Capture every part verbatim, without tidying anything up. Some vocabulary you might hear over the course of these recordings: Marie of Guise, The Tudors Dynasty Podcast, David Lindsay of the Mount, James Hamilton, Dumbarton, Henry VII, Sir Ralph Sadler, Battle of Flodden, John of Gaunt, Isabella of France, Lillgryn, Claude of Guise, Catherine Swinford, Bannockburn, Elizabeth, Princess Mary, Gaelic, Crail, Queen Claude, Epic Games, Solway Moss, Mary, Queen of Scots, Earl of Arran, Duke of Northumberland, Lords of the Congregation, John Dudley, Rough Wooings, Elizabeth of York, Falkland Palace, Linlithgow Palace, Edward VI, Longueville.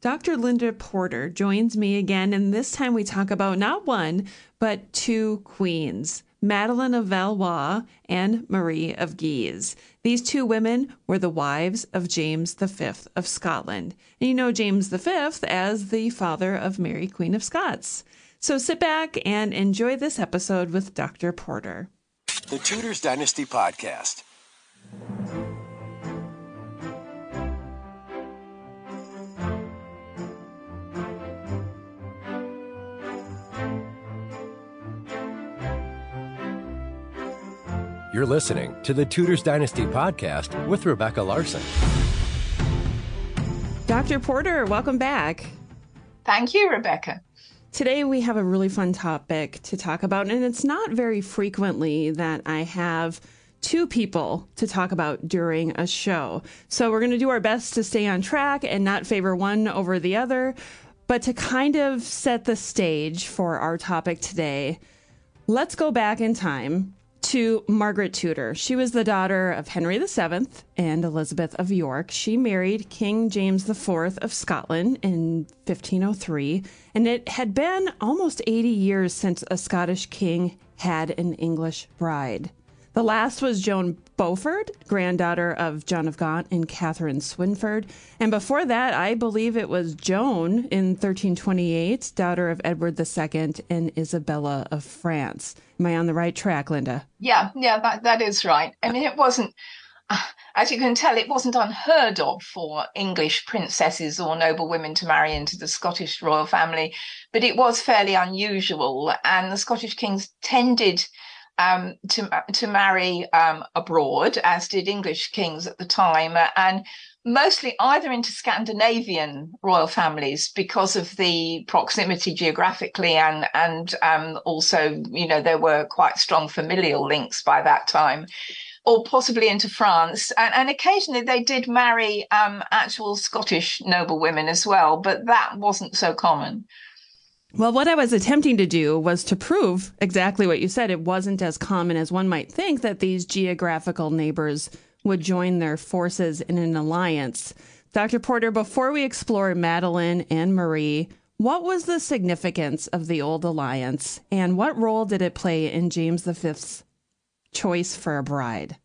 Doctor Linda Porter joins me again, and this time we talk about not one, but two queens, Madeleine of Valois and Marie of Guise. These two women were the wives of James the Fifth of Scotland. And you know James the Fifth as the father of Mary, Queen of Scots. So sit back and enjoy this episode with Doctor Porter. The Tudors Dynasty Podcast. You're listening to the Tudors Dynasty Podcast with Rebecca Larson. Doctor Porter, welcome back. Thank you, Rebecca. Today we have a really fun topic to talk about, and it's not very frequently that I have two people to talk about during a show. So we're going to do our best to stay on track and not favor one over the other, but to kind of set the stage for our topic today, let's go back in time to Margaret Tudor. She was the daughter of Henry the Seventh and Elizabeth of York. She married King James the Fourth of Scotland in fifteen oh three, and it had been almost eighty years since a Scottish king had an English bride. The last was Joan Beaufort, granddaughter of John of Gaunt and Catherine Swinford. And before that, I believe it was Joan in thirteen twenty-eight, daughter of Edward the Second and Isabella of France. Am I on the right track, Linda? Yeah, yeah, that, that is right. I mean, it wasn't, as you can tell, it wasn't unheard of for English princesses or noblewomen to marry into the Scottish royal family, but it was fairly unusual. And the Scottish kings tended Um, to to marry um, abroad, as did English kings at the time, and mostly either into Scandinavian royal families because of the proximity geographically, and and um, also, you know, there were quite strong familial links by that time, or possibly into France. And, and occasionally they did marry um, actual Scottish noblewomen as well, but that wasn't so common. Well, what I was attempting to do was to prove exactly what you said. It wasn't as common as one might think that these geographical neighbors would join their forces in an alliance. Doctor Porter, before we explore Madeleine and Marie, what was the significance of the old alliance, and what role did it play in James the Fifth's choice for a bride?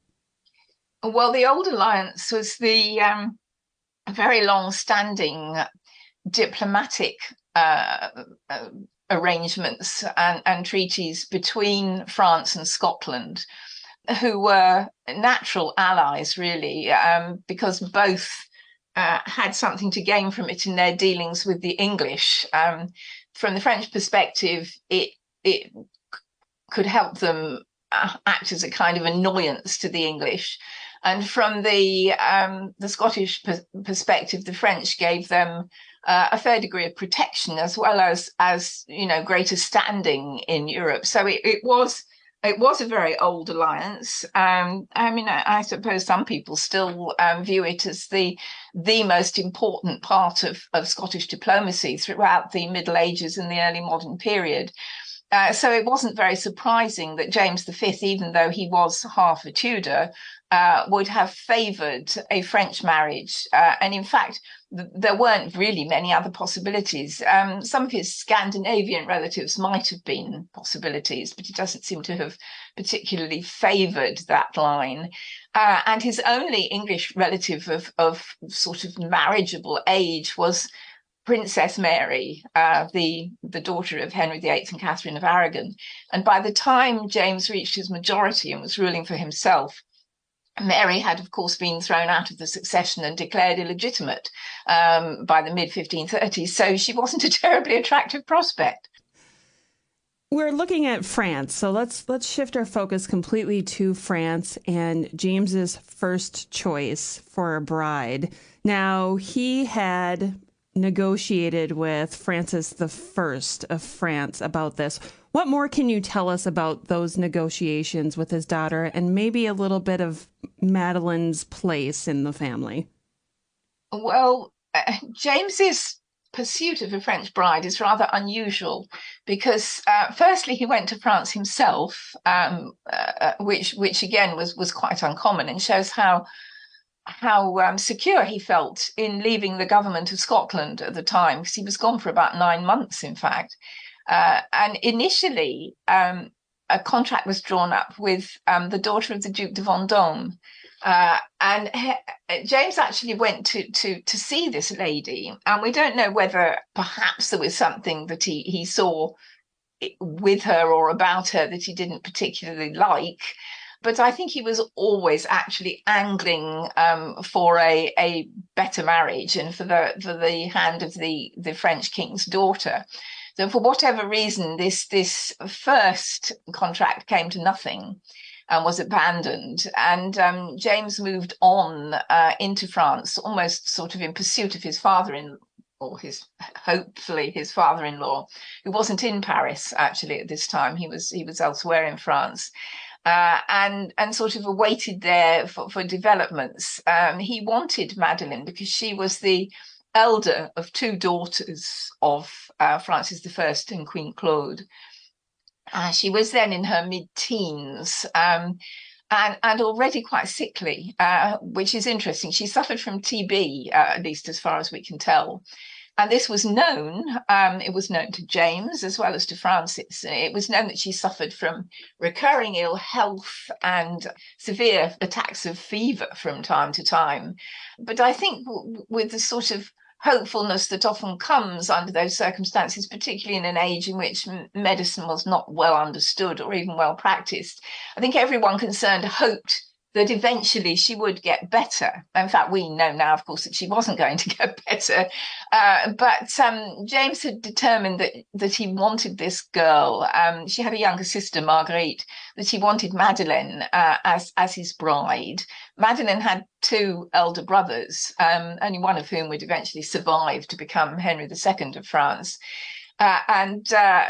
Well, the old alliance was the um, very long-standing diplomatic Uh, uh, arrangements and, and treaties between France and Scotland, who were natural allies, really, um, because both uh, had something to gain from it in their dealings with the English. Um, from the French perspective, it it could help them uh, act as a kind of annoyance to the English, and from the um, the Scottish per- perspective, the French gave them Uh, a fair degree of protection, as well as, as you know, greater standing in Europe. So it, it was it was a very old alliance. Um, I mean, I, I suppose some people still um, view it as the the most important part of, of Scottish diplomacy throughout the Middle Ages and the early modern period. Uh, so it wasn't very surprising that James the Fifth, even though he was half a Tudor, Uh, would have favoured a French marriage. Uh, and in fact, th- there weren't really many other possibilities. Um, some of his Scandinavian relatives might have been possibilities, but he doesn't seem to have particularly favoured that line. Uh, and his only English relative of, of sort of marriageable age was Princess Mary, uh, the, the daughter of Henry the Eighth and Catherine of Aragon. And by the time James reached his majority and was ruling for himself, Mary had, of course, been thrown out of the succession and declared illegitimate um, by the mid fifteen thirties, so she wasn't a terribly attractive prospect. We're looking at France, so let's let's shift our focus completely to France and James's first choice for a bride. Now, he had negotiated with Francis the First of France about this. What more can you tell us about those negotiations with his daughter, and maybe a little bit of Madeleine's place in the family? Well, uh, James's pursuit of a French bride is rather unusual because, uh, firstly, he went to France himself, um, uh, which, which again was was quite uncommon and shows how how um, secure he felt in leaving the government of Scotland at the time, because he was gone for about nine months, in fact. Uh, and initially, um, a contract was drawn up with um, the daughter of the Duke de Vendôme. Uh, and he, James actually went to, to, to see this lady. And we don't know whether perhaps there was something that he, he saw with her or about her that he didn't particularly like. But I think he was always actually angling um, for a, a better marriage and for the for the hand of the, the French king's daughter. So for whatever reason, this, this first contract came to nothing and was abandoned. And um, James moved on uh, into France, almost sort of in pursuit of his father-in-law, or his, hopefully his father-in-law, who wasn't in Paris, actually, at this time. He was, he was elsewhere in France. Uh, and and sort of awaited there for, for developments. Um, he wanted Madeleine because she was the elder of two daughters of uh, Francis the First and Queen Claude. Uh, she was then in her mid-teens um, and, and already quite sickly, uh, which is interesting. She suffered from T B, uh, at least as far as we can tell. And this was known, um, it was known to James as well as to Francis. It was known that she suffered from recurring ill health and severe attacks of fever from time to time. But I think w- with the sort of hopefulness that often comes under those circumstances, particularly in an age in which medicine was not well understood or even well practiced, I think everyone concerned hoped that eventually she would get better. In fact, we know now, of course, that she wasn't going to get better. Uh, but um, James had determined that, that he wanted this girl. Um, she had a younger sister, Marguerite, that he wanted Madeleine uh, as, as his bride. Madeleine had two elder brothers, um, only one of whom would eventually survive to become Henry the Second of France. Uh, and uh,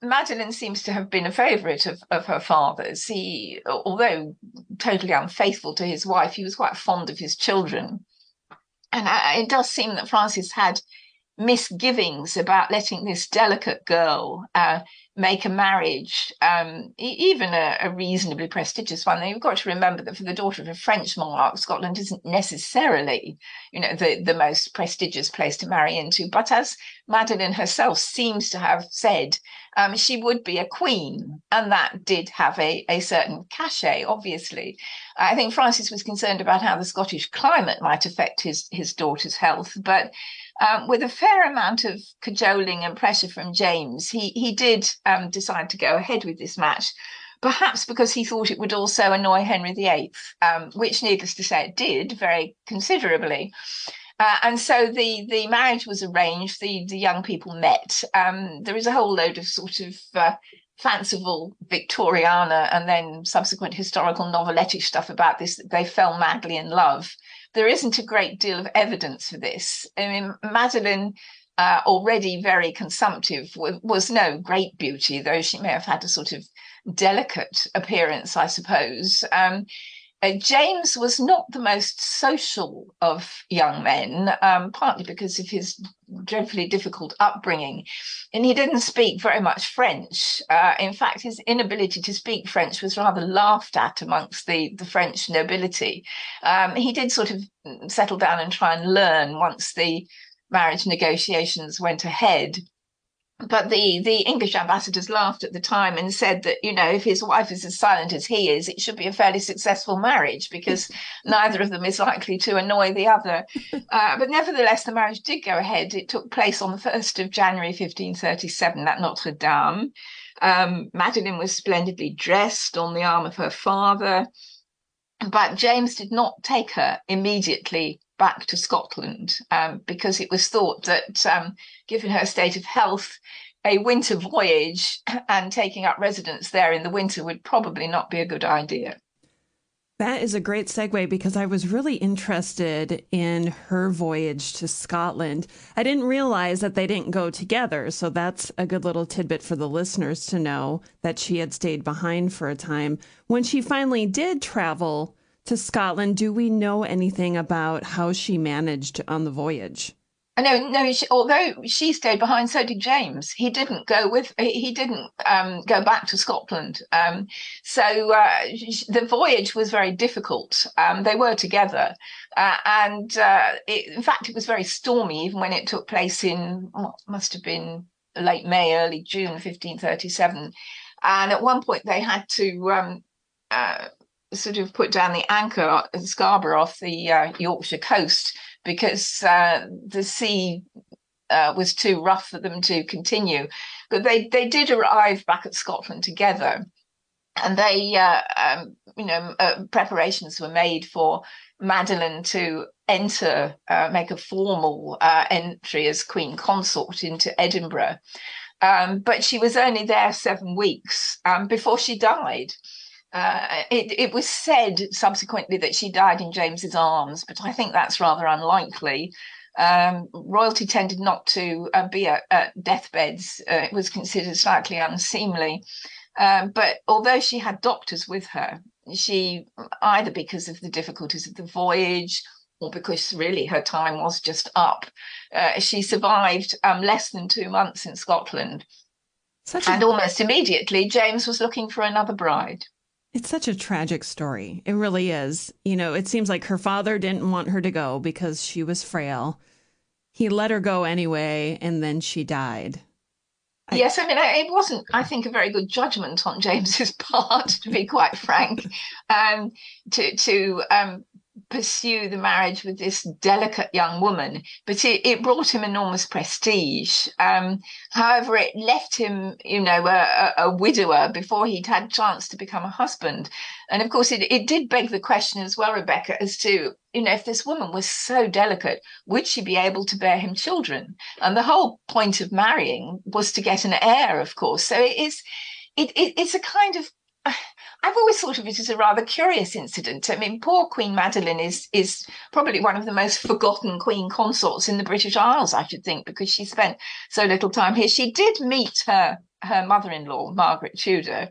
Madeleine seems to have been a favourite of, of her father's. He, although totally unfaithful to his wife, he was quite fond of his children. And I, it does seem that Francis had misgivings about letting this delicate girl uh, make a marriage, um, even a, a reasonably prestigious one. And you've got to remember that for the daughter of a French monarch, Scotland isn't necessarily, you know, the, the most prestigious place to marry into. But as Madeleine herself seems to have said, um, she would be a queen, and that did have a, a certain cachet, obviously. I think Francis was concerned about how the Scottish climate might affect his, his daughter's health, but Um, with a fair amount of cajoling and pressure from James, he, he did um, decide to go ahead with this match, perhaps because he thought it would also annoy Henry the Eighth, um, which, needless to say, it did very considerably. Uh, and so the, the marriage was arranged, the, the young people met. Um, there is a whole load of sort of uh, fanciful Victoriana and then subsequent historical novelettish stuff about this, that they fell madly in love. There isn't a great deal of evidence for this. I mean, Madeleine, uh, already very consumptive, w- was no great beauty, though she may have had a sort of delicate appearance, I suppose. Um, uh, James was not the most social of young men, um, partly because of his dreadfully difficult upbringing. And he didn't speak very much French. Uh, in fact, his inability to speak French was rather laughed at amongst the, the French nobility. Um, he did sort of settle down and try and learn once the marriage negotiations went ahead. But the, the English ambassadors laughed at the time and said that, you know, if his wife is as silent as he is, it should be a fairly successful marriage because neither of them is likely to annoy the other. Uh, but nevertheless, the marriage did go ahead. It took place on the first of January fifteen thirty-seven at Notre Dame. Um, Madeleine was splendidly dressed on the arm of her father. But James did not take her immediately back to Scotland um, because it was thought that um, given her state of health, a winter voyage and taking up residence there in the winter would probably not be a good idea. That is a great segue because I was really interested in her voyage to Scotland. I didn't realize that they didn't go together, so that's a good little tidbit for the listeners to know that she had stayed behind for a time. When she finally did travel to Scotland, do we know anything about how she managed on the voyage? No, no. She, although she stayed behind, so did James. He didn't go with. He didn't um, go back to Scotland. Um, so uh, the voyage was very difficult. Um, they were together, uh, and uh, it, in fact, it was very stormy, even when it took place in what must have been late May, early June, fifteen thirty-seven. And at one point, they had to um, uh, sort of put down the anchor in Scarborough off the uh, Yorkshire coast, because uh, the sea uh, was too rough for them to continue. But they, they did arrive back at Scotland together, and they, uh, um, you know, uh, preparations were made for Madeleine to enter, uh, make a formal uh, entry as Queen Consort into Edinburgh. Um, but she was only there seven weeks um, before she died. Uh, it, it was said subsequently that she died in James's arms, but I think that's rather unlikely. Um, royalty tended not to uh, be at, at deathbeds. Uh, it was considered slightly unseemly. Um, but although she had doctors with her, she, either because of the difficulties of the voyage or because really her time was just up, uh, she survived um, less than two months in Scotland. Such and a- almost immediately, James was looking for another bride. It's such a tragic story. It really is. You know, it seems like her father didn't want her to go because she was frail. He let her go anyway, and then she died. I... Yes, I mean, it wasn't, I think, a very good judgment on James's part, to be quite frank, um, to to um, pursue the marriage with this delicate young woman. But it, it brought him enormous prestige. Um, however, it left him, you know, a, a widower before he'd had a chance to become a husband. And of course, it, it did beg the question as well, Rebecca, as to, you know, if this woman was so delicate, would she be able to bear him children? And the whole point of marrying was to get an heir, of course. So it is, it, it it's a kind of, I've always thought of it as a rather curious incident. I mean, poor Queen Madeleine is is probably one of the most forgotten queen consorts in the British Isles, I should think, because she spent so little time here. She did meet her, her mother-in-law, Margaret Tudor,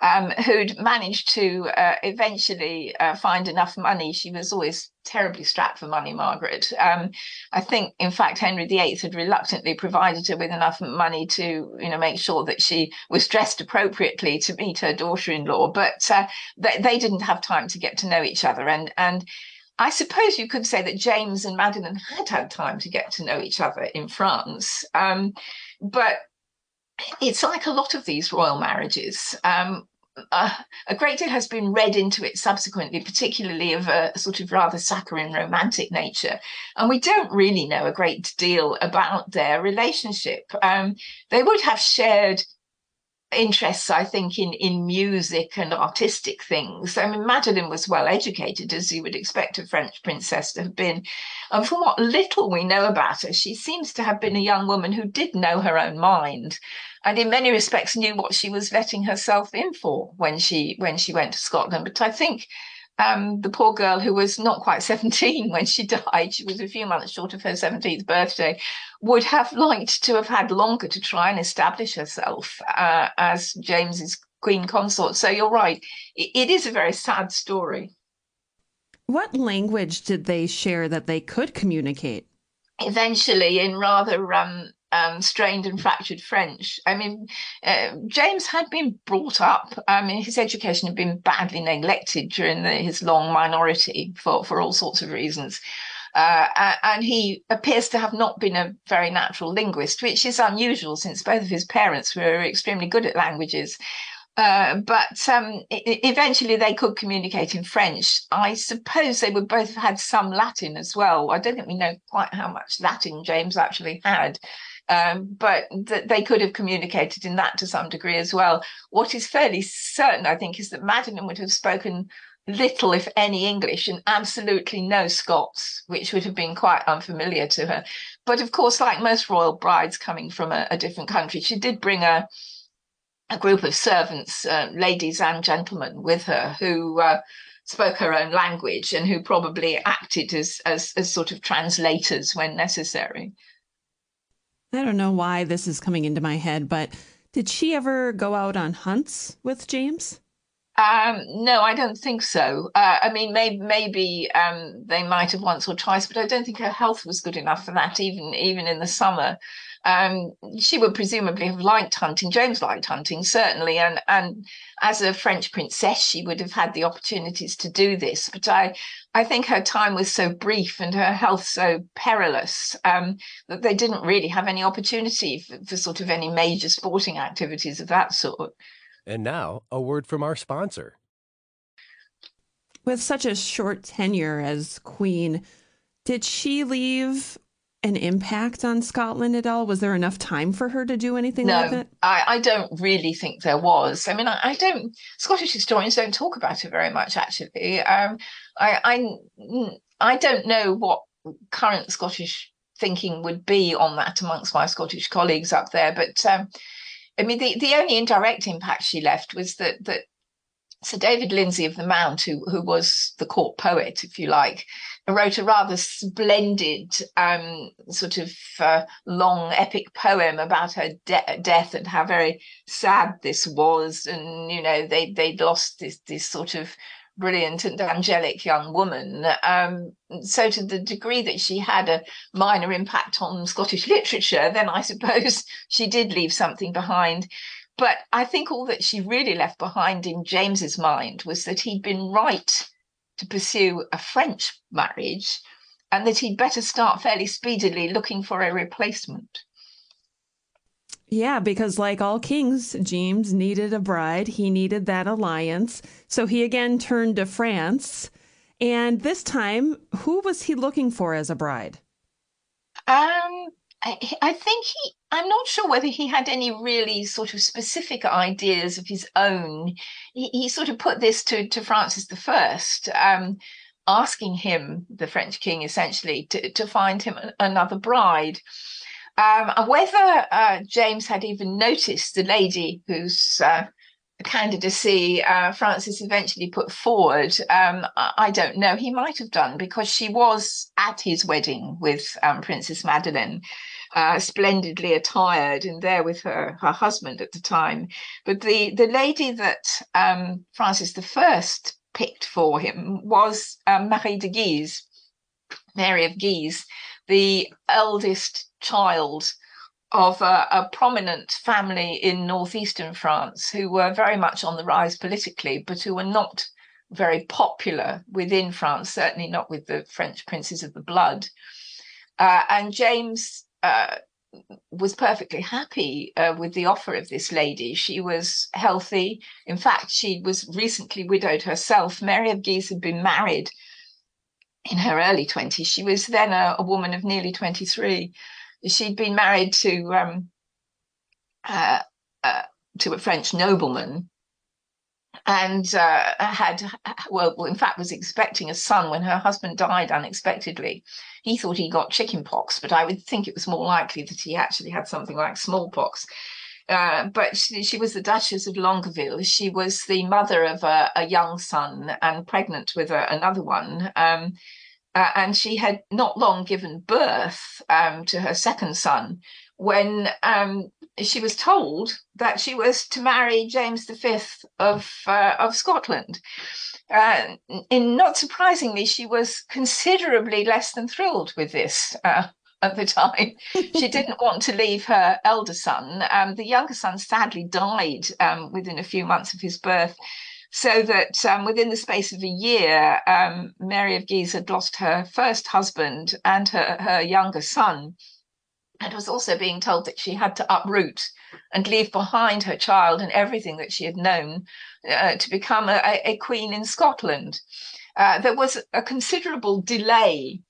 um, who'd managed to uh, eventually uh, find enough money. She was always terribly strapped for money, Margaret. Um, I think, in fact, Henry the Eighth had reluctantly provided her with enough money to, you know, make sure that she was dressed appropriately to meet her daughter-in-law. But uh, they, they didn't have time to get to know each other. And and I suppose you could say that James and Madeleine had had time to get to know each other in France. Um, but it's like a lot of these royal marriages. Um, uh, a great deal has been read into it subsequently, particularly of a sort of rather saccharine romantic nature. And we don't really know a great deal about their relationship. Um, they would have shared interests, I think, in, in music and artistic things. I mean, Madeleine was well educated, as you would expect a French princess to have been. And from what little we know about her, she seems to have been a young woman who did know her own mind, and in many respects knew what she was letting herself in for when she when she went to Scotland. But I think um, the poor girl, who was not quite seventeen when she died, she was a few months short of her seventeenth birthday, would have liked to have had longer to try and establish herself uh, as James's queen consort. So you're right, it, it is a very sad story. What language did they share that they could communicate? Eventually, in rather um, um, strained and fractured French. I mean, uh, James had been brought up. I mean, his education had been badly neglected during the, his long minority for, for all sorts of reasons. Uh, and he appears to have not been a very natural linguist, which is unusual since both of his parents were extremely good at languages. Uh, but um, eventually they could communicate in French. I suppose they would both have had some Latin as well. I don't think we know quite how much Latin James actually had, um, but th- they could have communicated in that to some degree as well. What is fairly certain, I think, is that Madeleine would have spoken little, if any, English and absolutely no Scots, which would have been quite unfamiliar to her. But of course, like most royal brides coming from a, a different country, she did bring a, a group of servants, uh, ladies and gentlemen, with her who uh, spoke her own language and who probably acted as, as as sort of translators when necessary. I don't know why this is coming into my head, but did she ever go out on hunts with James? Um, no, I don't think so. Uh, I mean, maybe, maybe um, they might have once or twice, but I don't think her health was good enough for that, even even in the summer. Um, she would presumably have liked hunting. James liked hunting, certainly, and and as a French princess, she would have had the opportunities to do this. But I, I think her time was so brief and her health so perilous um, that they didn't really have any opportunity for, for sort of any major sporting activities of that sort. And now, a word from our sponsor. With such a short tenure as Queen, did she leave an impact on Scotland at all? Was there enough time for her to do anything no, like that? I, I don't really think there was. I mean, I, I don't, Scottish historians don't talk about it very much, actually. Um, I, I, I don't know what current Scottish thinking would be on that amongst my Scottish colleagues up there, but um, I mean, the, the only indirect impact she left was that that Sir David Lindsay of the Mount, who who was the court poet, if you like, wrote a rather splendid um, sort of uh, long epic poem about her de- death and how very sad this was. And, you know, they, they'd lost this, this sort of brilliant and angelic young woman. Um, so to the degree that she had a minor impact on Scottish literature, then I suppose she did leave something behind. But I think all that she really left behind in James's mind was that he'd been right to pursue a French marriage, and that he'd better start fairly speedily looking for a replacement. Yeah, because like all kings, James needed a bride. He needed that alliance. So he again turned to France. And this time, who was he looking for as a bride? Um, I, I think he, I'm not sure whether he had any really sort of specific ideas of his own. He, he sort of put this to, to Francis the First, um, asking him, the French king essentially, to, to find him another bride. Um, whether uh, James had even noticed the lady whose uh, candidacy uh, Francis eventually put forward, um, I, I don't know. He might have done, because she was at his wedding with um, Princess Madeleine, Uh, splendidly attired and there with her her husband at the time. But the the lady that um, Francis the First picked for him was um, Marie de Guise, Mary of Guise, the eldest child of a, a prominent family in northeastern France who were very much on the rise politically, but who were not very popular within France, certainly not with the French princes of the blood. Uh, and James Uh, was perfectly happy uh, with the offer of this lady. She was healthy. In fact, she was recently widowed herself. Mary of Guise had been married in her early twenties. She was then a, a woman of nearly twenty-three. She'd been married to um, uh, uh, to a French nobleman and uh, had, well, in fact, was expecting a son when her husband died unexpectedly. He thought he got chicken pox, but I would think it was more likely that he actually had something like smallpox. Uh, but she, she was the Duchess of Longueville. She was the mother of a, a young son and pregnant with a, another one. Um, uh, and she had not long given birth um, to her second son when um, she was told that she was to marry James the Fifth of, uh, of Scotland. Uh, in not surprisingly, she was considerably less than thrilled with this uh, at the time. She didn't want to leave her elder son. Um, the younger son sadly died um, within a few months of his birth, so that um, within the space of a year, um, Mary of Guise had lost her first husband and her, her younger son, and was also being told that she had to uproot and leave behind her child and everything that she had known uh, to become a, a queen in Scotland. Uh, there was a considerable delay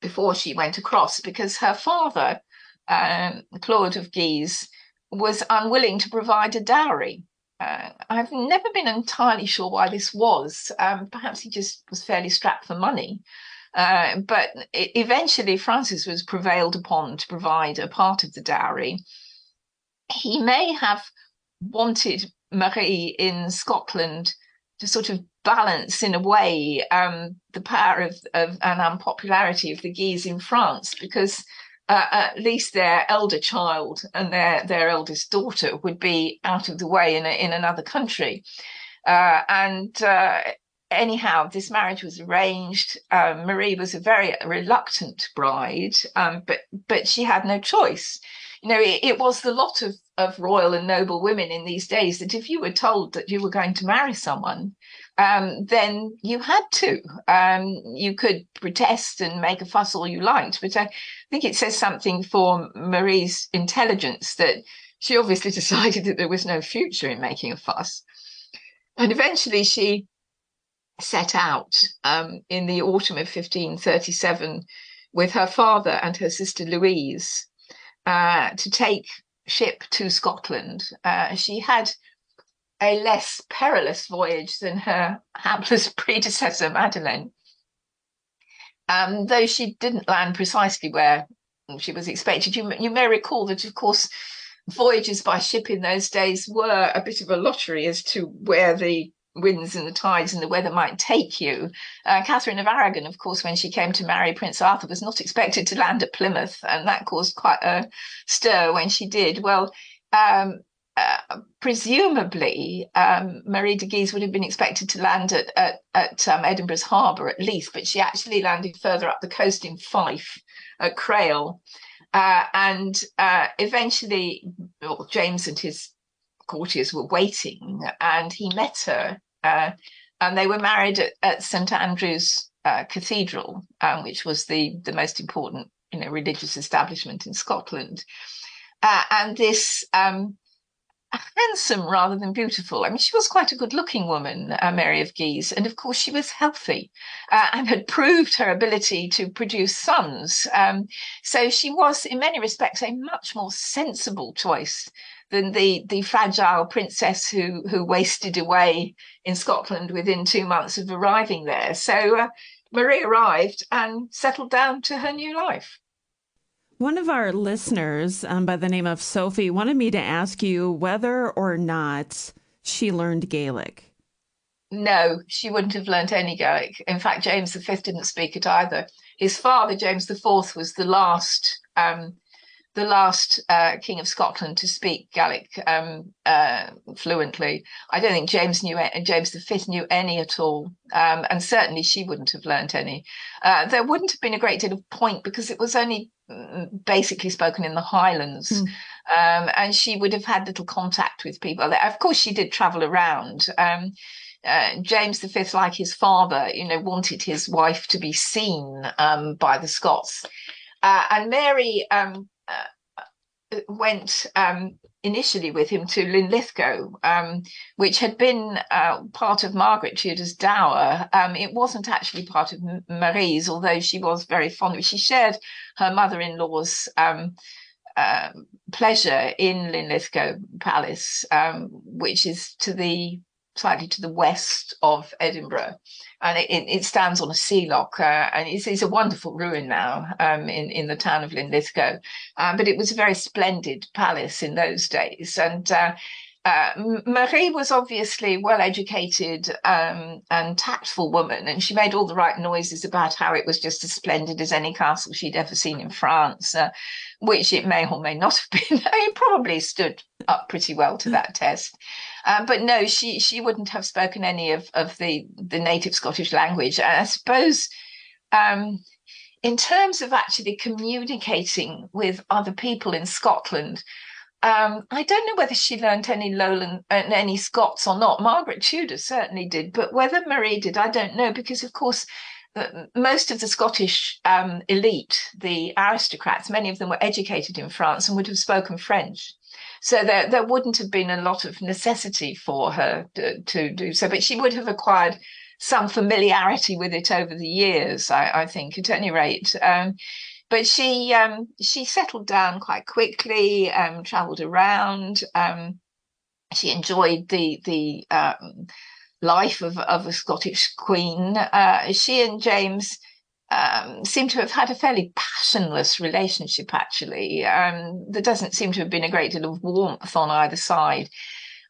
before she went across, because her father, um, Claude of Guise, was unwilling to provide a dowry. Uh, I've never been entirely sure why this was. Um, perhaps he just was fairly strapped for money. Uh, but eventually Francis was prevailed upon to provide a part of the dowry. He may have wanted Marie in Scotland to sort of balance, in a way, um, the power of, of and unpopularity of the Guises in France, because uh, at least their elder child and their, their eldest daughter would be out of the way in, a, in another country. Uh, and uh, anyhow, this marriage was arranged. Um, Marie was a very reluctant bride, um, but but she had no choice. You know, it, it was the lot of, of royal and noble women in these days that if you were told that you were going to marry someone, um, then you had to. Um, you could protest and make a fuss all you liked, but I think it says something for Marie's intelligence that she obviously decided that there was no future in making a fuss. And eventually she set out um, in the autumn of fifteen thirty-seven with her father and her sister Louise uh, to take ship to Scotland. Uh, she had a less perilous voyage than her hapless predecessor Madeleine, um, though she didn't land precisely where she was expected. You, you may recall that, of course, voyages by ship in those days were a bit of a lottery as to where the winds and the tides and the weather might take you. Uh, Catherine of Aragon, of course, when she came to marry Prince Arthur, was not expected to land at Plymouth, and that caused quite a stir when she did. Well, um, uh, presumably, um, Marie de Guise would have been expected to land at, at, at um, Edinburgh's harbour at least, but she actually landed further up the coast in Fife at Crail. Uh, and uh, eventually, well, James and his courtiers were waiting, and he met her, uh, and they were married at, at Saint Andrew's uh, Cathedral, um, which was the, the most important, you know, religious establishment in Scotland. Uh, and this um, handsome rather than beautiful, I mean, she was quite a good-looking woman, uh, Mary of Guise, and of course she was healthy uh, and had proved her ability to produce sons. Um, so she was, in many respects, a much more sensible choice than the the fragile princess who who wasted away in Scotland within two months of arriving there. So uh, Marie arrived and settled down to her new life. One of our listeners um, by the name of Sophie wanted me to ask you whether or not she learned Gaelic. No, she wouldn't have learned any Gaelic. In fact, James the Fifth didn't speak it either. His father, James the Fourth, was the last um, the last uh, King of Scotland to speak Gaelic um, uh, fluently. I don't think James knew and James the Fifth knew any at all, um, and certainly she wouldn't have learnt any. Uh, there wouldn't have been a great deal of point because it was only basically spoken in the Highlands, mm. um, and she would have had little contact with people. Of course, she did travel around. Um, uh, James the Fifth, like his father, you know, wanted his wife to be seen um, by the Scots, uh, and Mary um, uh, went um, initially with him to Linlithgow, um, which had been uh, part of Margaret Tudor's dower. Um, it wasn't actually part of Marie's, although she was very fond of it. She shared her mother-in-law's um, uh, pleasure in Linlithgow Palace, um, which is to the slightly to the west of Edinburgh, and it, it stands on a sea loch, uh, and it's, it's a wonderful ruin now um, in in the town of Linlithgow. Uh, but it was a very splendid palace in those days, and uh, uh, Marie was obviously well-educated um, and tactful woman, and she made all the right noises about how it was just as splendid as any castle she'd ever seen in France, uh, which it may or may not have been. It probably stood up pretty well to that test. Um, but no, she she wouldn't have spoken any of, of the, the native Scottish language. And I suppose um, in terms of actually communicating with other people in Scotland, um, I don't know whether she learnt any Lowland and uh, any Scots or not. Margaret Tudor certainly did, but whether Marie did, I don't know, because of course uh, most of the Scottish um, elite, the aristocrats, many of them were educated in France and would have spoken French. So there, there wouldn't have been a lot of necessity for her to, to do so, but she would have acquired some familiarity with it over the years, I, I think, at any rate. Um, but she um, she settled down quite quickly, um, travelled around. Um, she enjoyed the the um, life of, of a Scottish queen. Uh, she and James Um, seem to have had a fairly passionless relationship, actually. Um, there doesn't seem to have been a great deal of warmth on either side.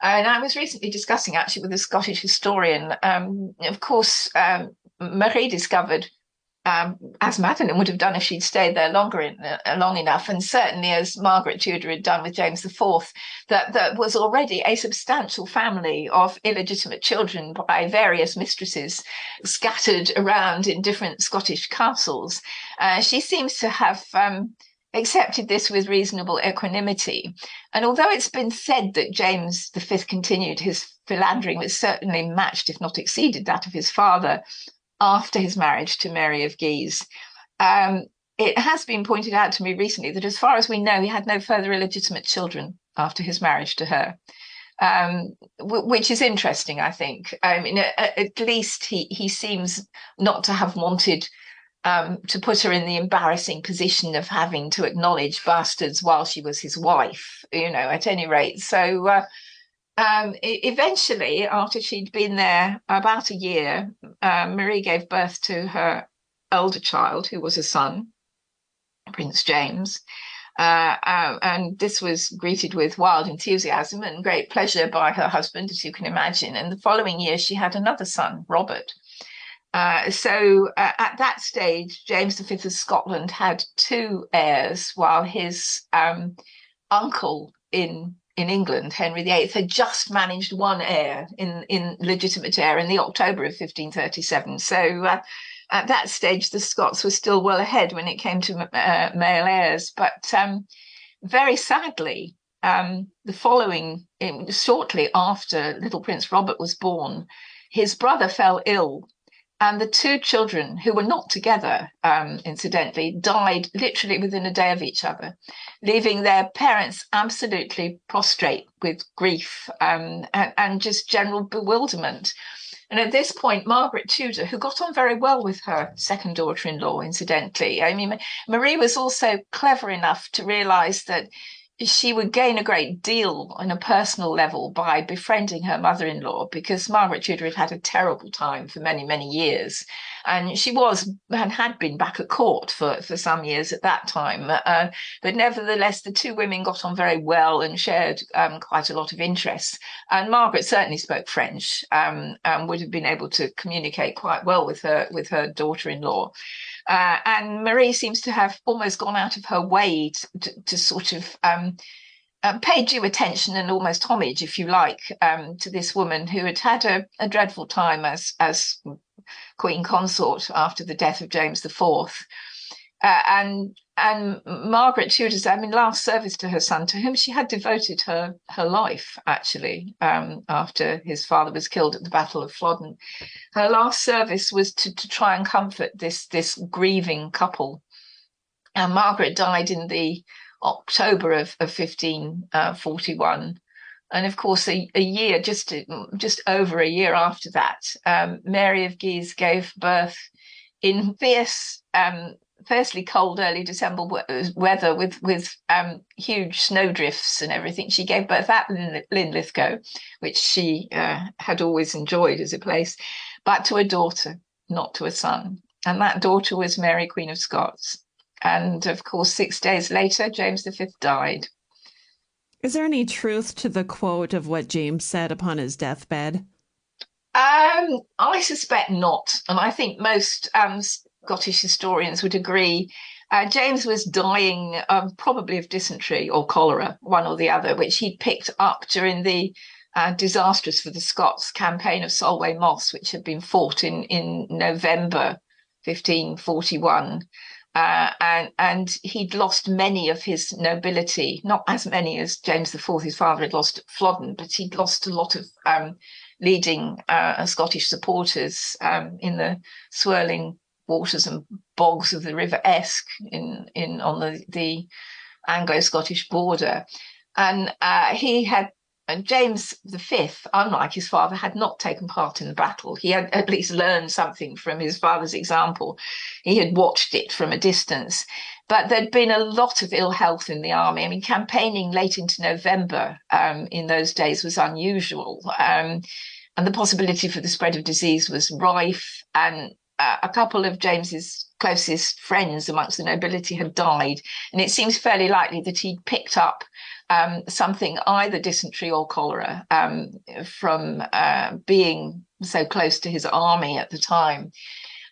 And I was recently discussing, actually, with a Scottish historian. Um, of course, um, Marie discovered um, as Madeleine would have done if she'd stayed there longer in, uh, long enough, and certainly as Margaret Tudor had done with James the Fourth, that there was already a substantial family of illegitimate children by various mistresses scattered around in different Scottish castles. Uh, she seems to have um, accepted this with reasonable equanimity. And although it's been said that James the Fifth continued his philandering, which certainly matched, if not exceeded, that of his father after his marriage to Mary of Guise, um, it has been pointed out to me recently that as far as we know, he had no further illegitimate children after his marriage to her, um, w- which is interesting, I think. I mean, at, at least he, he seems not to have wanted Um, to put her in the embarrassing position of having to acknowledge bastards while she was his wife, you know, at any rate. So uh, um, eventually, after she'd been there about a year, uh, Marie gave birth to her elder child, who was a son, Prince James. Uh, um, and this was greeted with wild enthusiasm and great pleasure by her husband, as you can imagine. And the following year, she had another son, Robert. Uh, so uh, at that stage, James the Fifth of Scotland had two heirs, while his um, uncle in, in England, Henry the Eighth, had just managed one heir, in, in legitimate heir, in the October of fifteen thirty-seven. So uh, at that stage, the Scots were still well ahead when it came to uh, male heirs. But um, very sadly, um, the following, in, shortly after little Prince Robert was born, his brother fell ill. And the two children, who were not together, um, incidentally, died literally within a day of each other, leaving their parents absolutely prostrate with grief um, and, and just general bewilderment. And at this point, Margaret Tudor, who got on very well with her second daughter-in-law, incidentally, I mean, Marie was also clever enough to realise that she would gain a great deal on a personal level by befriending her mother-in-law, because Margaret Tudor had had a terrible time for many, many years. And she was and had been back at court for, for some years at that time. Uh, but nevertheless, the two women got on very well and shared um, quite a lot of interests. And Margaret certainly spoke French um, and would have been able to communicate quite well with her, with her daughter-in-law. Uh, and Marie seems to have almost gone out of her way to, to sort of um, uh, pay due attention and almost homage, if you like, um, to this woman who had had a, a dreadful time as, as Queen Consort after the death of James the Fourth. Uh, and and Margaret Tudor's, I mean, last service to her son, to whom she had devoted her, her life, actually, um, after his father was killed at the Battle of Flodden. Her last service was to, to try and comfort this, this grieving couple. And Margaret died in the October of, of fifteen forty-one. And, of course, a, a year, just, just over a year after that, um, Mary of Guise gave birth in fierce... Um, Firstly, cold early December weather with with um, huge snowdrifts and everything. She gave birth at Linlithgow, which she uh, had always enjoyed as a place, but to a daughter, not to a son. And that daughter was Mary, Queen of Scots. And of course, six days later, James the Fifth died. Is there any truth to the quote of what James said upon his deathbed? Um, I suspect not. And I think most... Um, Scottish historians would agree. Uh, James was dying um, probably of dysentery or cholera, one or the other, which he'd picked up during the uh, disastrous for the Scots campaign of Solway Moss, which had been fought in, in November fifteen forty-one. Uh, and, and he'd lost many of his nobility, not as many as James the Fourth, his father, had lost at Flodden, but he'd lost a lot of um, leading uh, Scottish supporters um, in the swirling waters and bogs of the River Esk in in on the, the Anglo-Scottish border, and uh, he had and James the Fifth, unlike his father, had not taken part in the battle. He had at least learned something from his father's example. He had watched it from a distance, but there'd been a lot of ill health in the army. I mean, campaigning late into November um, in those days was unusual, um, and the possibility for the spread of disease was rife. And Uh, a couple of James's closest friends amongst the nobility had died, and it seems fairly likely that he'd picked up um, something, either dysentery or cholera, um, from uh, being so close to his army at the time.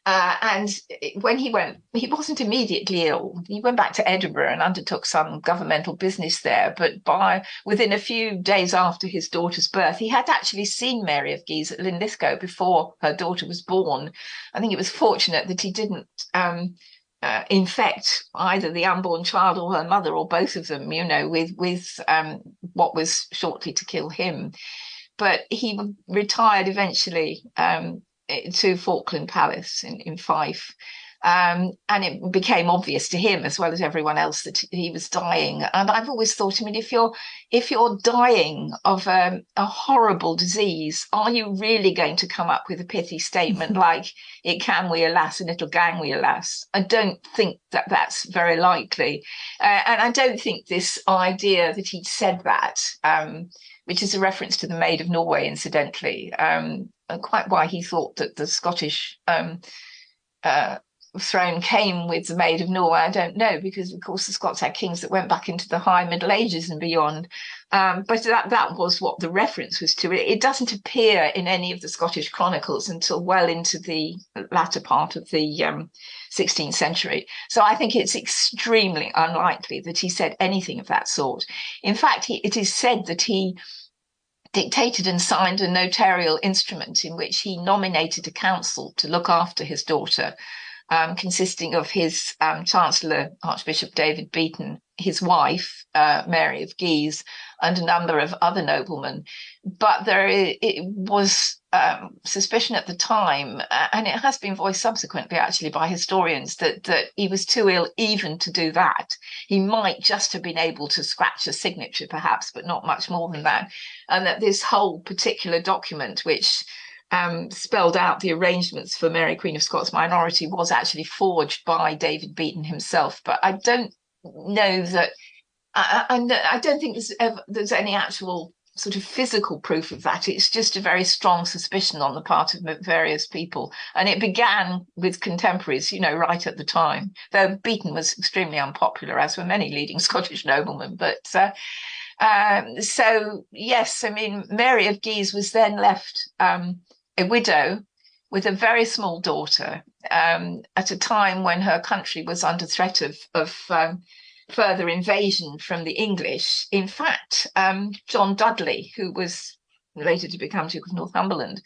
Uh, and when he went, he wasn't immediately ill. He went back to Edinburgh and undertook some governmental business there. But by within a few days after his daughter's birth, he had actually seen Mary of Guise at Linlithgow before her daughter was born. I think it was fortunate that he didn't um, uh, infect either the unborn child or her mother or both of them, you know, with, with um, what was shortly to kill him. But he retired eventually um, to Falkland Palace in, in Fife. Um, and it became obvious to him as well as everyone else that he was dying. And I've always thought, I mean, if you're if you're dying of a, a horrible disease, are you really going to come up with a pithy statement like, it can we alas and it'll gang we alas? I don't think that that's very likely. Uh, and I don't think this idea that he'd said that, um, which is a reference to the Maid of Norway, incidentally, um, and quite why he thought that the Scottish um, uh, throne came with the Maid of Norway, I don't know, because, of course, the Scots had kings that went back into the high Middle Ages and beyond. Um, but that, that was what the reference was to. It, it doesn't appear in any of the Scottish chronicles until well into the latter part of the um, sixteenth century. So I think it's extremely unlikely that he said anything of that sort. In fact, he, it is said that he dictated and signed a notarial instrument in which he nominated a council to look after his daughter, Um, consisting of his um, Chancellor, Archbishop David Beaton, his wife, uh, Mary of Guise, and a number of other noblemen. But there it was um, suspicion at the time, and it has been voiced subsequently, actually, by historians, that, that he was too ill even to do that. He might just have been able to scratch a signature, perhaps, but not much more than that. And that this whole particular document, which Um, spelled out the arrangements for Mary, Queen of Scots minority, was actually forged by David Beaton himself. But I don't know that, I, I, I don't think there's, ever, there's any actual sort of physical proof of that. It's just a very strong suspicion on the part of various people. And it began with contemporaries, you know, right at the time, though Beaton was extremely unpopular, as were many leading Scottish noblemen. But uh, um, so, yes, I mean, Mary of Guise was then left Um, a widow with a very small daughter um, at a time when her country was under threat of, of um, further invasion from the English. In fact, um, John Dudley, who was later to become Duke of Northumberland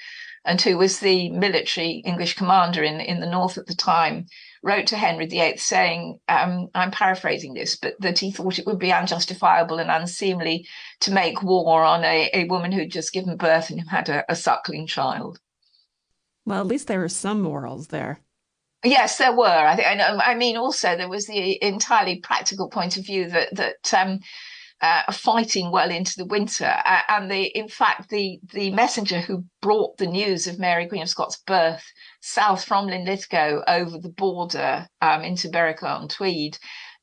and who was the military English commander in, in the north at the time, wrote to Henry the Eighth saying, um, I'm paraphrasing this, but that he thought it would be unjustifiable and unseemly to make war on a, a woman who'd just given birth and had a, a suckling child. Well, at least there were some morals there. Yes, there were. I think. I mean, also there was the entirely practical point of view that that um, uh, fighting well into the winter, uh, and the in fact the the messenger who brought the news of Mary, Queen of Scots' birth south from Linlithgow over the border um, into Berwick-on-Tweed,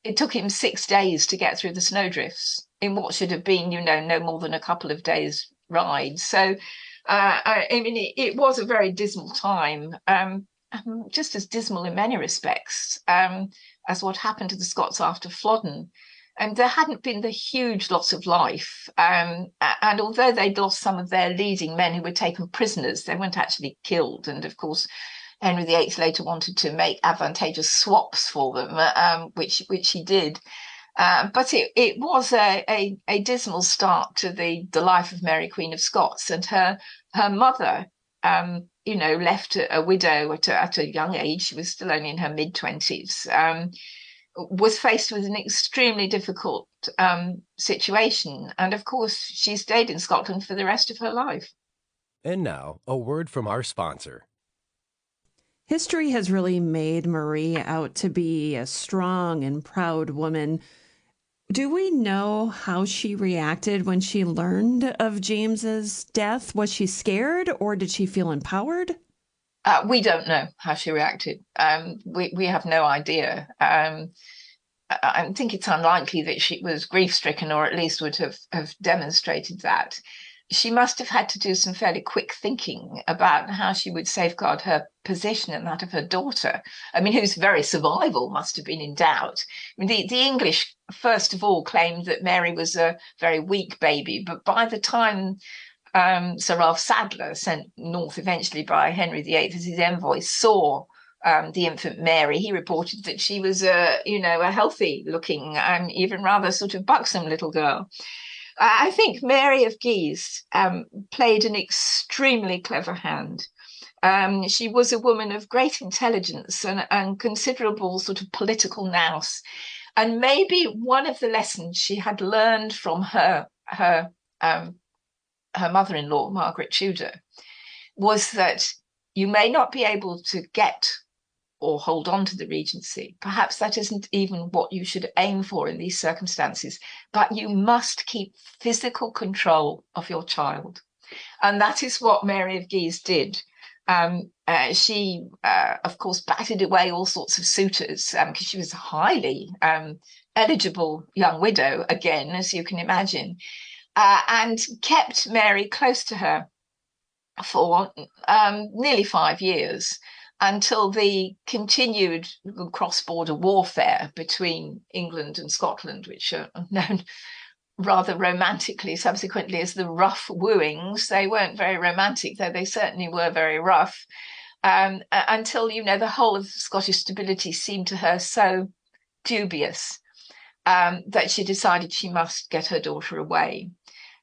it took him six days to get through the snowdrifts in what should have been, you know, no more than a couple of days' ride. So. Uh, I mean, it, it was a very dismal time, um, just as dismal in many respects um, as what happened to the Scots after Flodden. And there hadn't been the huge loss of life. Um, and although they'd lost some of their leading men who were taken prisoners, they weren't actually killed. And of course, Henry the Eighth later wanted to make advantageous swaps for them, um, which, which he did. Uh, but it, it was a, a, a dismal start to the, the life of Mary, Queen of Scots, and her her mother, um, you know, left a, a widow at a, at a young age. She was still only in her mid-twenties, um, was faced with an extremely difficult um, situation. And, of course, she stayed in Scotland for the rest of her life. And now, a word from our sponsor. History has really made Marie out to be a strong and proud woman. Do we know how she reacted when she learned of James's death? Was she scared, or did she feel empowered? Uh, we don't know how she reacted. Um, we, we have no idea. Um, I, I think it's unlikely that she was grief-stricken, or at least would have, have demonstrated that. She must have had to do some fairly quick thinking about how she would safeguard her position and that of her daughter. I mean, whose very survival must have been in doubt. I mean, the, the English, first of all, claimed that Mary was a very weak baby, but by the time um, Sir Ralph Sadler, sent north eventually by Henry the Eighth as his envoy, saw um, the infant Mary, he reported that she was a, you know, a healthy looking, um, even rather sort of buxom little girl. I think Mary of Guise um, played an extremely clever hand. Um, she was a woman of great intelligence and, and considerable sort of political nous. And maybe one of the lessons she had learned from her her um, her mother-in-law, Margaret Tudor, was that you may not be able to get or hold on to the regency. Perhaps that isn't even what you should aim for in these circumstances, but you must keep physical control of your child. And that is what Mary of Guise did. Um, uh, she, uh, of course, batted away all sorts of suitors because um, she was a highly um, eligible young widow, again, as you can imagine, uh, and kept Mary close to her for um, nearly five years until the continued cross-border warfare between England and Scotland, which are known rather romantically subsequently as the rough wooings. They weren't very romantic, though they certainly were very rough, um, until, you know, the whole of Scottish stability seemed to her so dubious um, that she decided she must get her daughter away.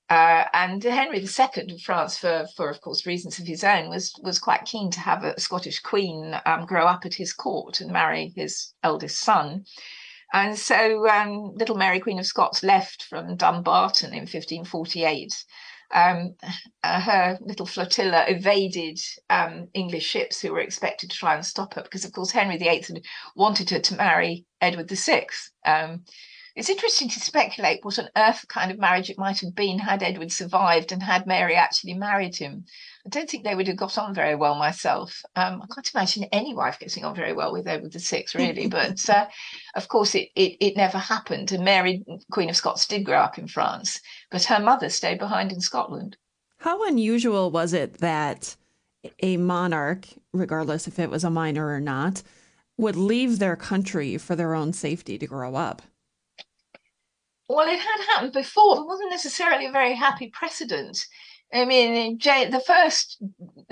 Uh, and Henry the Second of France, for, for of course reasons of his own, was was quite keen to have a Scottish queen um, grow up at his court and marry his eldest son. And so um, little Mary, Queen of Scots, left from Dumbarton in fifteen forty-eight. Um, uh, her little flotilla evaded um, English ships who were expected to try and stop her, because of course Henry the Eighth had wanted her to marry Edward the Sixth. Um, It's interesting to speculate what on earth kind of marriage it might have been had Edward survived and had Mary actually married him. I don't think they would have got on very well myself. Um, I can't imagine any wife getting on very well with Edward the Sixth, really. But, uh, of course, it, it, it never happened. And Mary, Queen of Scots, did grow up in France, but her mother stayed behind in Scotland. How unusual was it that a monarch, regardless if it was a minor or not, would leave their country for their own safety to grow up? Well, it had happened before. It wasn't necessarily a very happy precedent. I mean, the first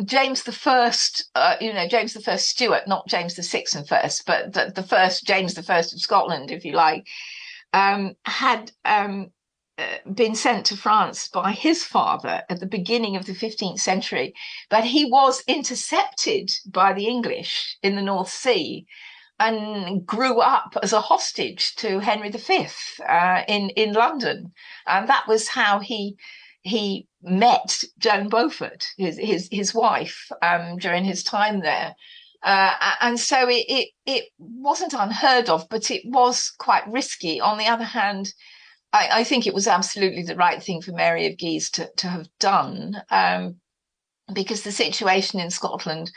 James the First, uh, you know, James the First Stuart, not James the Sixth and First, but the, the first James the First of Scotland, if you like, um, had um, uh, been sent to France by his father at the beginning of the fifteenth century, but he was intercepted by the English in the North Sea and grew up as a hostage to Henry the Fifth uh, in, in London. And that was how he he met Joan Beaufort, his his, his wife, um, during his time there. Uh, and so it, it, it wasn't unheard of, but it was quite risky. On the other hand, I, I think it was absolutely the right thing for Mary of Guise to, to have done, um, because the situation in Scotland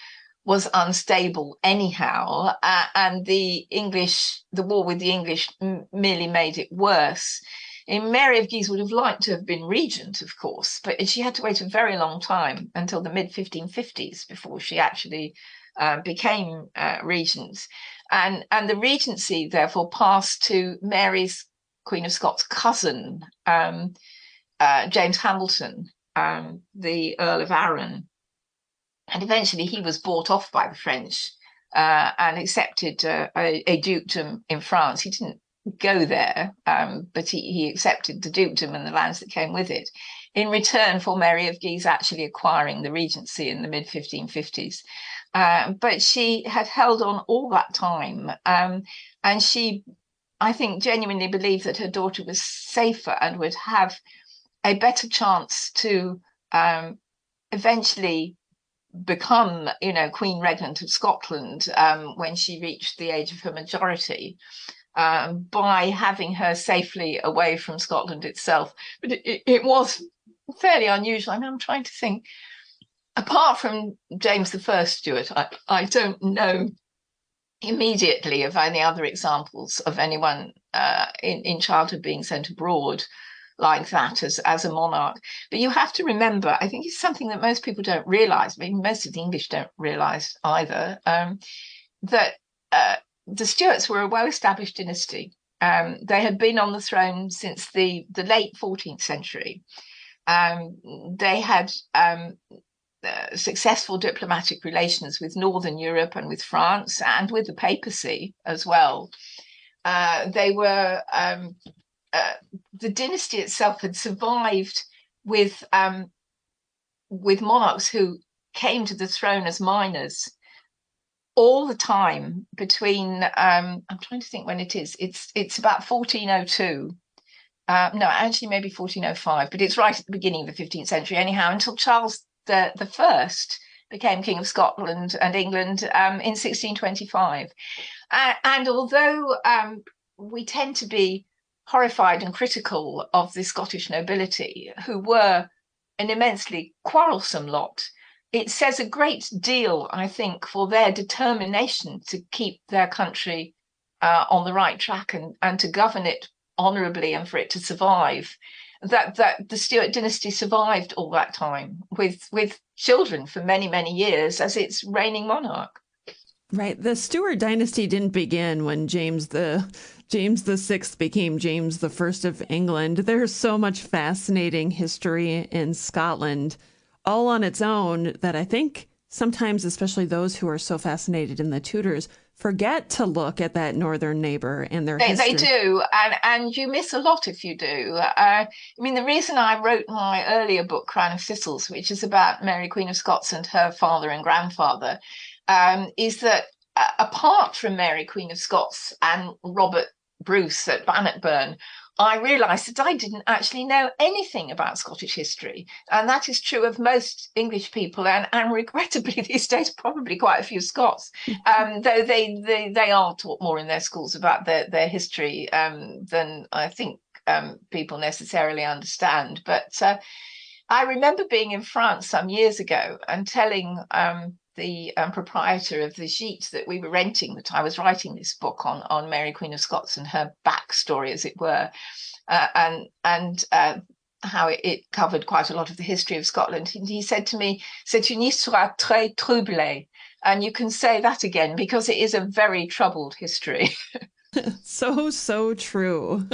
was unstable anyhow, uh, and the English, the war with the English m- merely made it worse. And Mary of Guise would have liked to have been regent, of course, but she had to wait a very long time until the mid fifteen fifties before she actually uh, became uh, regent. And, and the regency, therefore, passed to Mary's, Queen of Scots, cousin, um, uh, James Hamilton, um, the Earl of Arran. And eventually he was bought off by the French uh, and accepted uh, a, a dukedom in France. He didn't go there, um, but he, he accepted the dukedom and the lands that came with it in return for Mary of Guise actually acquiring the regency in the mid fifteen fifties. Uh, but she had held on all that time, um, and she, I think, genuinely believed that her daughter was safer and would have a better chance to um, eventually become, you know, Queen Regnant of Scotland um, when she reached the age of her majority, um, by having her safely away from Scotland itself. But it, it was fairly unusual. I mean, I'm trying to think, apart from James the First Stuart, I, I don't know immediately of any other examples of anyone uh, in, in childhood being sent abroad like that as, as a monarch. But you have to remember, I think it's something that most people don't realise, I mean, most of the English don't realise either, um, that uh, the Stuarts were a well-established dynasty. Um, they had been on the throne since the, the late fourteenth century. Um, they had um, uh, successful diplomatic relations with Northern Europe and with France and with the papacy as well. Uh, they were, um, uh, the dynasty itself had survived with, um, with monarchs who came to the throne as minors all the time between, um, I'm trying to think when it is, it's, it's about fourteen oh two. Uh, no, actually, maybe fourteen oh five, but it's right at the beginning of the fifteenth century, anyhow, until Charles the, the First became King of Scotland and England um, in sixteen twenty-five. Uh, and although um, we tend to be horrified and critical of the Scottish nobility, who were an immensely quarrelsome lot, it says a great deal, I think, for their determination to keep their country uh, on the right track and, and to govern it honorably and for it to survive, that that the Stuart dynasty survived all that time with with children for many many years as its reigning monarch. Right, the Stuart dynasty didn't begin when James the James the Sixth became James the First of England. There's so much fascinating history in Scotland, all on its own, that I think sometimes, especially those who are so fascinated in the Tudors, forget to look at that northern neighbor and their they, they do, and and you miss a lot if you do. Uh, I mean, the reason I wrote my earlier book, Crown of Thistles, which is about Mary, Queen of Scots, and her father and grandfather, um, is that uh, apart from Mary, Queen of Scots, and Robert Bruce at Bannockburn, I realised that I didn't actually know anything about Scottish history. And that is true of most English people, and, and regrettably these days, probably quite a few Scots, um, though they, they, they are taught more in their schools about their, their history um, than I think um, people necessarily understand. But uh, I remember being in France some years ago and telling um, the um, proprietor of the gîte that we were renting that I was writing this book on on Mary, Queen of Scots, and her backstory, as it were, uh, and and uh, how it, it covered quite a lot of the history of Scotland. And he said to me, "C'est une histoire très troublée," and you can say that again because it is a very troubled history. So, so true.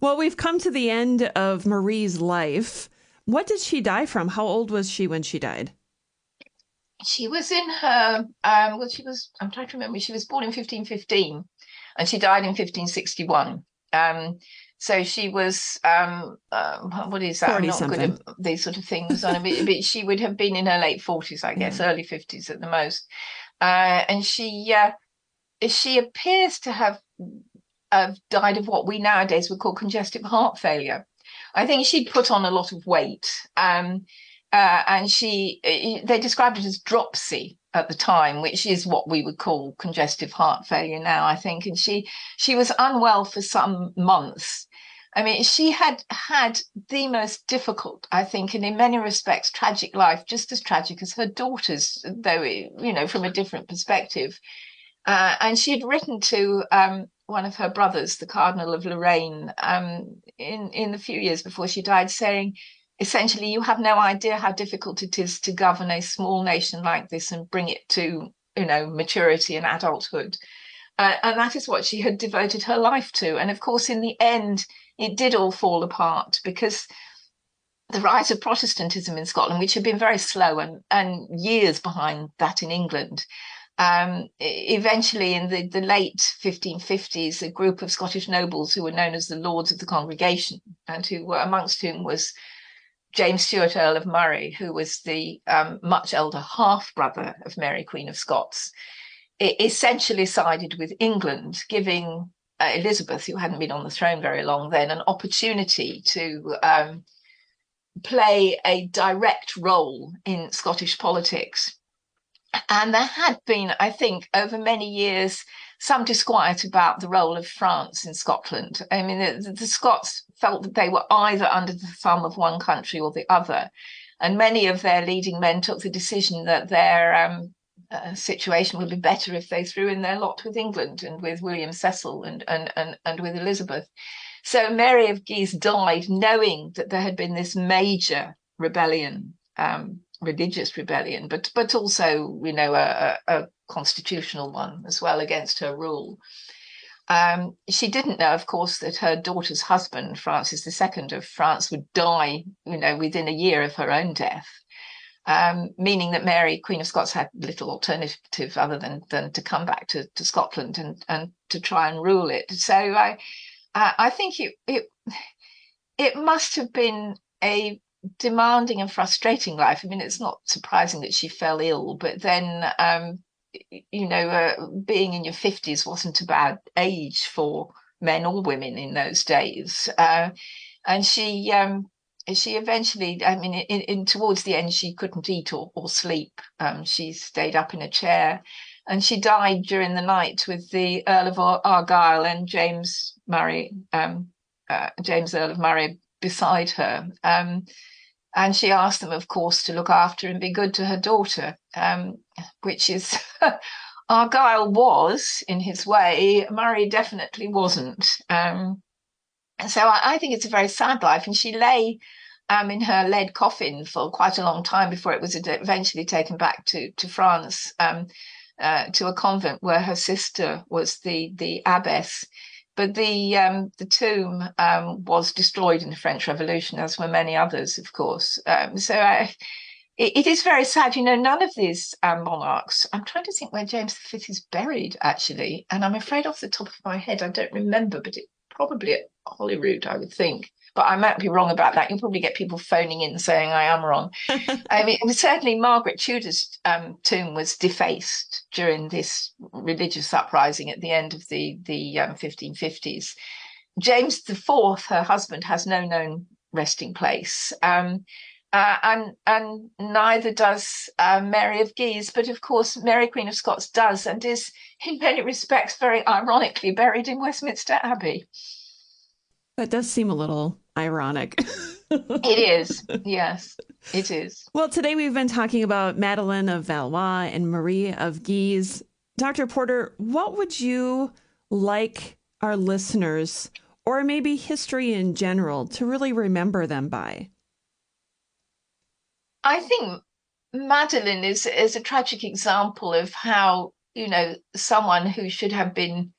Well, we've come to the end of Marie's life. What did she die from? How old was she when she died? She was in her, um, well, she was, I'm trying to remember, she was born in fifteen fifteen and she died in fifteen sixty-one. Um, so she was, um, uh, what is that? I'm not good at these sort of things, on a bit, but she would have been in her late forties, I guess, yeah. Early fifties at the most. Uh, and she, uh, she appears to have, have died of what we nowadays would call congestive heart failure. I think she'd put on a lot of weight. Um Uh, and she, they described it as dropsy at the time, which is what we would call congestive heart failure now, I think. And she, she was unwell for some months. I mean, she had had the most difficult, I think, and in many respects, tragic life, just as tragic as her daughters, though, you know, from a different perspective. Uh, and she had written to um, one of her brothers, the Cardinal of Lorraine, um, in, in the few years before she died, saying, essentially, you have no idea how difficult it is to govern a small nation like this and bring it to, you know, maturity and adulthood. Uh, and that is what she had devoted her life to. And of course, in the end, it did all fall apart because the rise of Protestantism in Scotland, which had been very slow and, and years behind that in England, um, eventually in the, the late fifteen fifties, a group of Scottish nobles who were known as the Lords of the Congregation, and who were amongst whom was James Stuart, Earl of Murray, who was the um, much elder half-brother of Mary, Queen of Scots, essentially sided with England, giving uh, Elizabeth, who hadn't been on the throne very long then, an opportunity to um, play a direct role in Scottish politics. And there had been, I think, over many years, some disquiet about the role of France in Scotland. I mean, the, the Scots felt that they were either under the thumb of one country or the other. And many of their leading men took the decision that their um, uh, situation would be better if they threw in their lot with England and with William Cecil and, and, and, and with Elizabeth. So Mary of Guise died knowing that there had been this major rebellion, um, religious rebellion, but but also, you know, a, a constitutional one as well against her rule. Um, she didn't know, of course, that her daughter's husband, Francis the Second of France, would die, you know, within a year of her own death. um, meaning that Mary, Queen of Scots, had little alternative other than than to come back to, to Scotland and and to try and rule it. So I I think it it it must have been a demanding and frustrating life. I mean, it's not surprising that she fell ill, but then um, you know, uh, being in your fifties wasn't a bad age for men or women in those days. Uh, and she um, she eventually, I mean, in, in towards the end, she couldn't eat or, or sleep. Um, she stayed up in a chair, and she died during the night with the Earl of Argyll and James Murray, um, uh, James Earl of Murray, beside her. Um, and she asked them, of course, to look after and be good to her daughter, um, which is... Argyll was, in his way. Murray definitely wasn't. Um, and so I, I think it's a very sad life. And she lay um, in her lead coffin for quite a long time before it was eventually taken back to, to France, um, uh, to a convent where her sister was the, the abbess. But the um, the tomb um, was destroyed in the French Revolution, as were many others, of course. Um, so I... It is very sad, you know, none of these um, monarchs. I'm trying to think where James the Fifth is buried, actually. And I'm afraid off the top of my head, I don't remember, but it probably at Holyrood, I would think. But I might be wrong about that. You'll probably get people phoning in saying I am wrong. I mean, it was certainly Margaret Tudor's um, tomb was defaced during this religious uprising at the end of the, the um, fifteen fifties. James the Fourth, her husband, has no known resting place. Um Uh, and and neither does uh, Mary of Guise, but of course Mary, Queen of Scots, does, and is in many respects very ironically buried in Westminster Abbey. That does seem a little ironic. It is. Yes, it is. Well, today we've been talking about Madeleine of Valois and Marie of Guise. Doctor Porter, what would you like our listeners, or maybe history in general, to really remember them by? I think Madeleine is, is a tragic example of how, you know, someone who should have been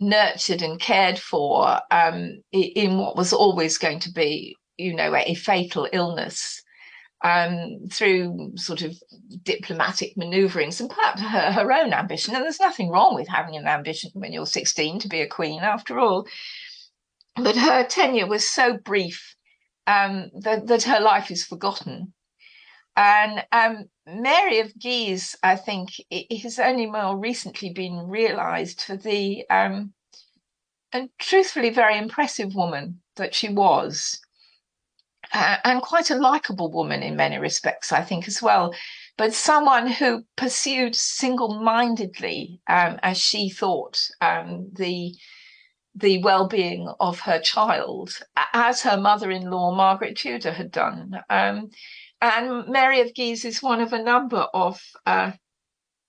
nurtured and cared for um, in what was always going to be, you know, a fatal illness, um, through sort of diplomatic manoeuvrings and perhaps her, her own ambition. And there's nothing wrong with having an ambition when you're sixteen to be a queen, after all. But her tenure was so brief um, that, that her life is forgotten. And um, Mary of Guise, I think, has only more recently been realised for the, um, and truthfully, very impressive woman that she was, uh, and quite a likeable woman in many respects, I think, as well. But someone who pursued single-mindedly, um, as she thought, um, the the well-being of her child, as her mother-in-law, Margaret Tudor, had done. Um, And Mary of Guise is one of a number of uh,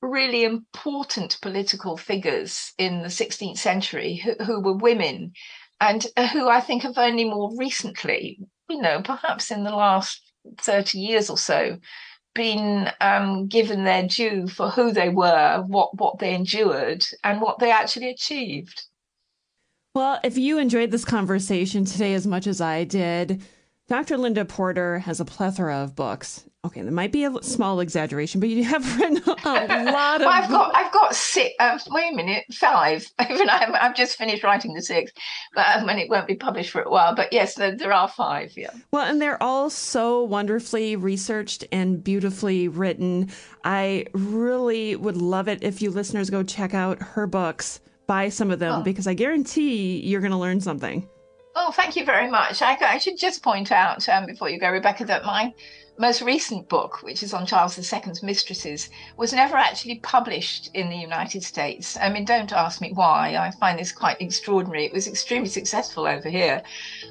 really important political figures in the sixteenth century who, who were women, and who I think have only more recently, you know, perhaps in the last thirty years or so, been um, given their due for who they were, what, what they endured, and what they actually achieved. Well, if you enjoyed this conversation today as much as I did, Doctor Linda Porter has a plethora of books. Okay, that might be a small exaggeration, but you have written a lot of. Well, I've got, I've got six. Uh, wait a minute, five. Even I'm, I've just finished writing the sixth, but um, and it won't be published for a while. But yes, there, there are five. Yeah. Well, and they're all so wonderfully researched and beautifully written. I really would love it if you listeners go check out her books, buy some of them, oh. because I guarantee you're going to learn something. Oh, thank you very much. I, I should just point out um, before you go, Rebecca, that my most recent book, which is on Charles the Second's mistresses, was never actually published in the United States. I mean, don't ask me why. I find this quite extraordinary. It was extremely successful over here.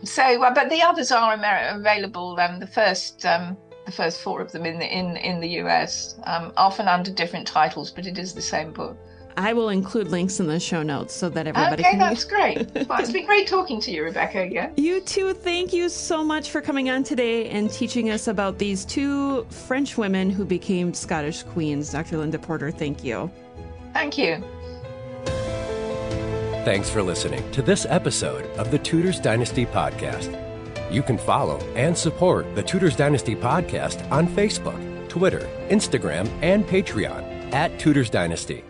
So, uh, but the others are Amer- available. Um, the first, um, the first four of them in the in in the U S, um, often under different titles, but it is the same book. I will include links in the show notes so that everybody okay, can... Okay, that's great. Well, it's been great talking to you, Rebecca. Yeah. You too. Thank you so much for coming on today and teaching us about these two French women who became Scottish queens. Doctor Linda Porter, thank you. Thank you. Thanks for listening to this episode of the Tudors Dynasty Podcast. You can follow and support the Tudors Dynasty Podcast on Facebook. Twitter, Instagram, and Patreon at Tudors Dynasty.